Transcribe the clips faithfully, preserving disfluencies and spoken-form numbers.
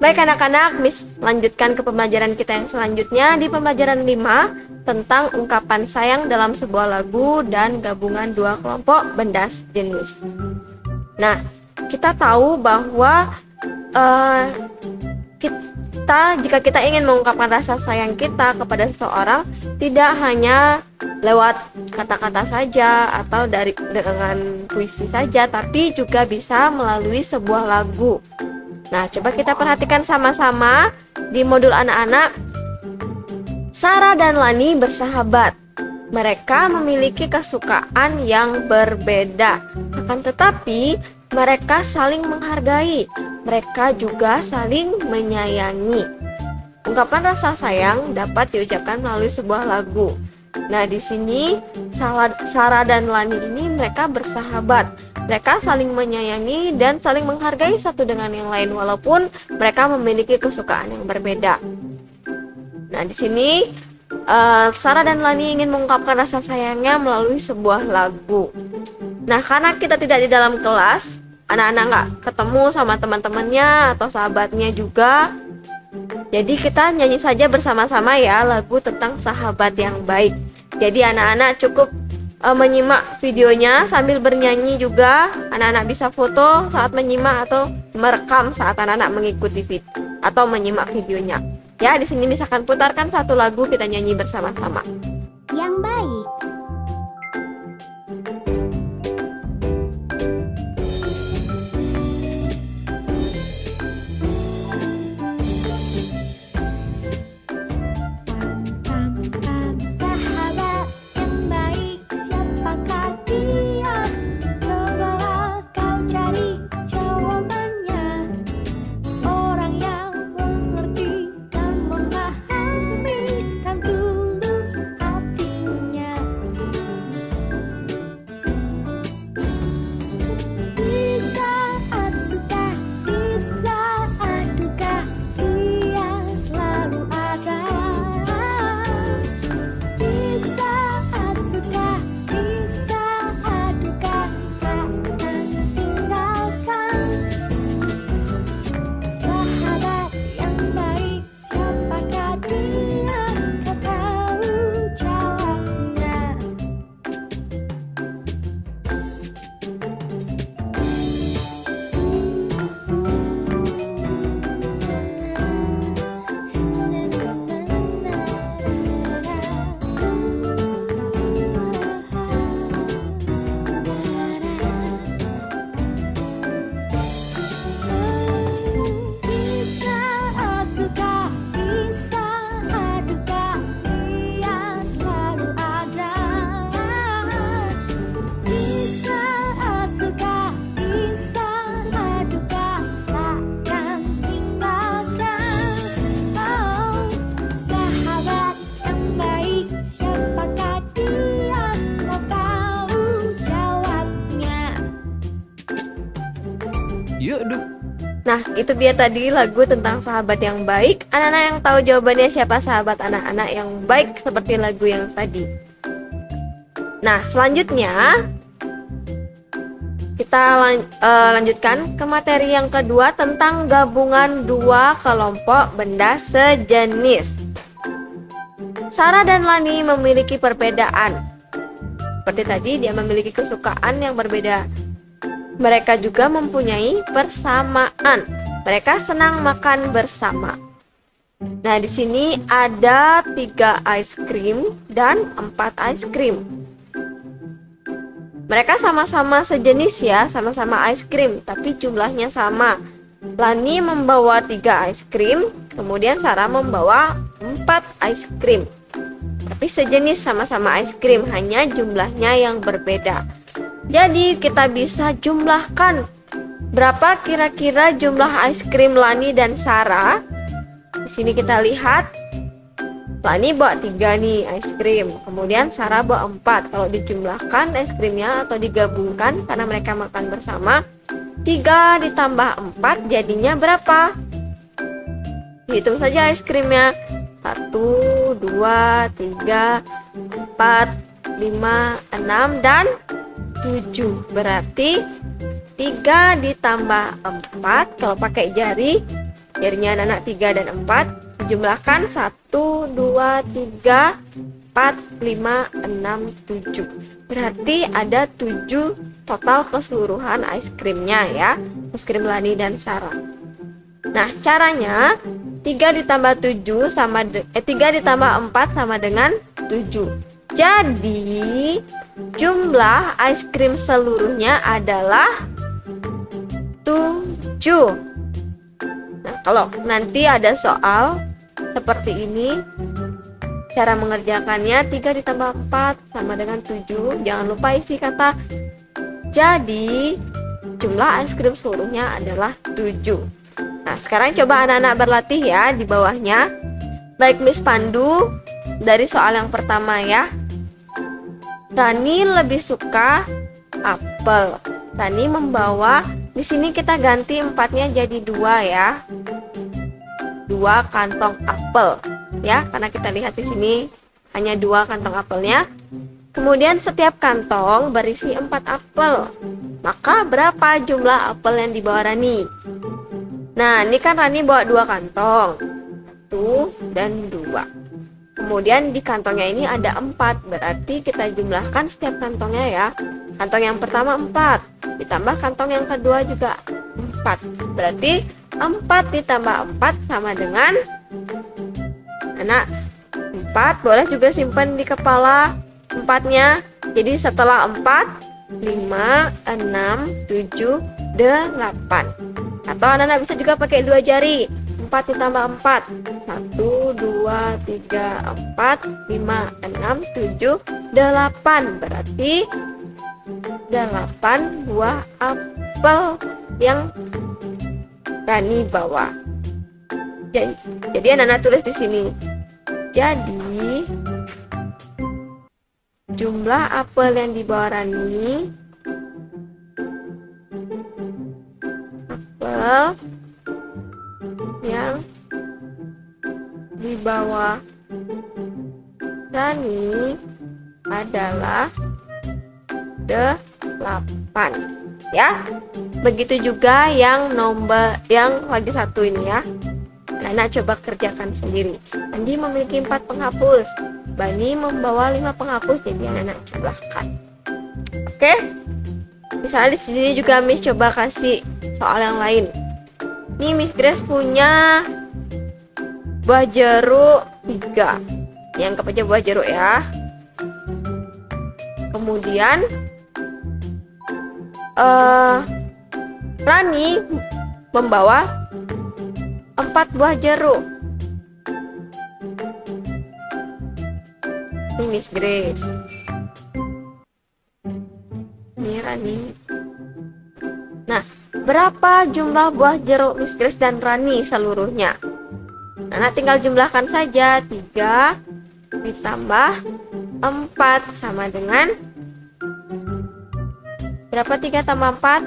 Baik anak-anak, Miss lanjutkan ke pembelajaran kita yang selanjutnya di pembelajaran lima tentang ungkapan sayang dalam sebuah lagu dan gabungan dua kelompok benda sejenis. Nah, kita tahu bahwa uh, kita jika kita ingin mengungkapkan rasa sayang kita kepada seseorang tidak hanya lewat kata-kata saja atau dari dengan puisi saja, tapi juga bisa melalui sebuah lagu. Nah, coba kita perhatikan sama-sama di modul anak-anak. Sarah dan Lani bersahabat. Mereka memiliki kesukaan yang berbeda. Akan tetapi, mereka saling menghargai. Mereka juga saling menyayangi. Ungkapan rasa sayang dapat diucapkan melalui sebuah lagu. Nah, di sini Sarah dan Lani ini mereka bersahabat. Mereka saling menyayangi dan saling menghargai satu dengan yang lain walaupun mereka memiliki kesukaan yang berbeda. Nah, di sini uh, Sarah dan Lani ingin mengungkapkan rasa sayangnya melalui sebuah lagu. Nah, karena kita tidak di dalam kelas, anak-anak nggak ketemu sama teman-temannya atau sahabatnya juga. Jadi kita nyanyi saja bersama-sama ya lagu tentang sahabat yang baik. Jadi anak-anak cukup menyimak videonya sambil bernyanyi juga. Anak-anak bisa foto saat menyimak atau merekam saat anak-anak mengikuti video atau menyimak videonya. Ya, di sini misalkan putarkan satu lagu kita nyanyi bersama-sama. Yang baik. Nah, itu dia tadi lagu tentang sahabat yang baik. Anak-anak yang tahu jawabannya siapa sahabat anak-anak yang baik seperti lagu yang tadi. Nah, selanjutnya kita lan uh, lanjutkan ke materi yang kedua tentang gabungan dua kelompok benda sejenis. Sarah dan Lani memiliki perbedaan. Seperti tadi, dia memiliki kesukaan yang berbeda. Mereka juga mempunyai persamaan. Mereka senang makan bersama. Nah, di sini ada tiga ice cream dan empat ice cream. Mereka sama-sama sejenis ya, sama-sama ice cream, tapi jumlahnya sama. Lani membawa tiga ice cream, kemudian Sarah membawa empat ice cream. Tapi sejenis sama-sama ice cream, hanya jumlahnya yang berbeda. Jadi kita bisa jumlahkan berapa kira-kira jumlah ice cream Lani dan Sarah. Di sini kita lihat Lani bawa tiga nih ice cream, kemudian Sarah bawa empat. Kalau dijumlahkan ice creamnya atau digabungkan karena mereka makan bersama, tiga ditambah empat jadinya berapa? Hitung saja ice creamnya. Satu, dua, tiga, empat, lima, enam dan tujuh. Berarti tiga ditambah empat. Kalau pakai jari, jarinya anak-anak tiga dan empat. Jumlahkan satu, dua, tiga, empat, lima, enam, tujuh. Berarti ada tujuh total keseluruhan ice creamnya ya, es krim Lani dan Sarah. Nah caranya, tiga ditambah tujuh sama eh, tiga ditambah empat sama dengan tujuh. Jadi jumlah ice cream seluruhnya adalah tujuh. Nah kalau nanti ada soal seperti ini, cara mengerjakannya tiga ditambah empat sama dengan tujuh. Jangan lupa isi kata jadi. Jumlah es krim seluruhnya adalah tujuh. Nah sekarang coba anak-anak berlatih ya di bawahnya. Baik Miss Pandu, dari soal yang pertama ya. Rani lebih suka apel. Rani membawa, di sini kita ganti empatnya jadi dua ya, dua kantong apel ya, karena kita lihat di sini hanya dua kantong apelnya. Kemudian setiap kantong berisi empat apel. Maka berapa jumlah apel yang dibawa Rani? Nah, ini kan Rani bawa dua kantong, satu dan dua. Kemudian di kantongnya ini ada empat. Berarti kita jumlahkan setiap kantongnya ya. Kantong yang pertama empat, ditambah kantong yang kedua juga empat. Berarti empat ditambah empat sama dengan anak empat. Boleh juga simpan di kepala empatnya. Jadi setelah empat, lima, enam, tujuh, delapan. Atau anak-anak bisa juga pakai dua jari. Empat ditambah empat, satu, dua, tiga, empat, lima, enam, tujuh, delapan. Berarti delapan buah apel yang Rani bawa. Jadi, jadi anak-anak tulis di sini. Jadi jumlah apel yang dibawa Rani, apel yang dibawa Rani adalah delapan ya. Begitu juga yang nomor yang lagi satu ini ya. Anak-anak coba kerjakan sendiri. Andi memiliki empat penghapus. Bani membawa lima penghapus. Jadi anak-anak jumlahkan. Oke. Misalnya di sini juga Miss coba kasih soal yang lain. Nih Miss Grace punya buah jeruk tiga. Yang kepada buah jeruk ya. Kemudian uh, Rani membawa empat buah jeruk. Ini Miss Grace, ini Rani. Nah, berapa jumlah buah jeruk Miss Grace dan Rani seluruhnya? Anak tinggal jumlahkan saja. Tiga ditambah empat sama dengan berapa? Tiga tambah empat,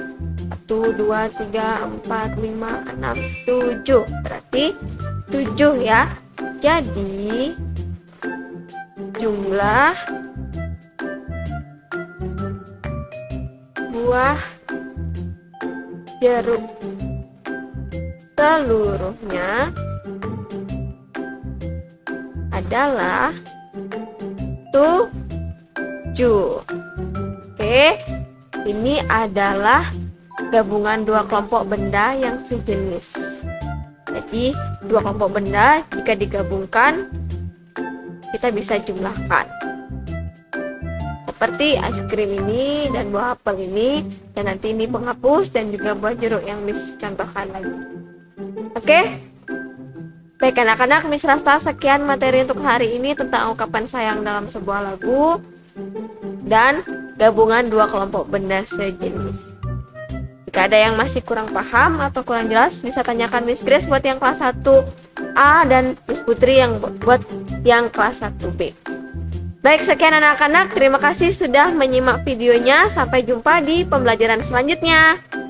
satu, dua, tiga, empat, lima, enam, tujuh. Berarti tujuh ya. Jadi jumlah buah jeruk seluruhnya adalah tujuh. Oke, ini adalah gabungan dua kelompok benda yang sejenis. Jadi dua kelompok benda jika digabungkan kita bisa jumlahkan. Seperti es krim ini dan buah apel ini, dan nanti ini penghapus dan juga buah jeruk yang Miss contohkan lagi. Oke. Baik anak-anak, Miss rasa sekian materi untuk hari ini tentang ungkapan sayang dalam sebuah lagu dan gabungan dua kelompok benda sejenis. Jika ada yang masih kurang paham atau kurang jelas, bisa tanyakan Miss Grace buat yang kelas satu A dan Miss Putri yang buat yang kelas satu B. Baik, sekian anak-anak. Terima kasih sudah menyimak videonya. Sampai jumpa di pembelajaran selanjutnya.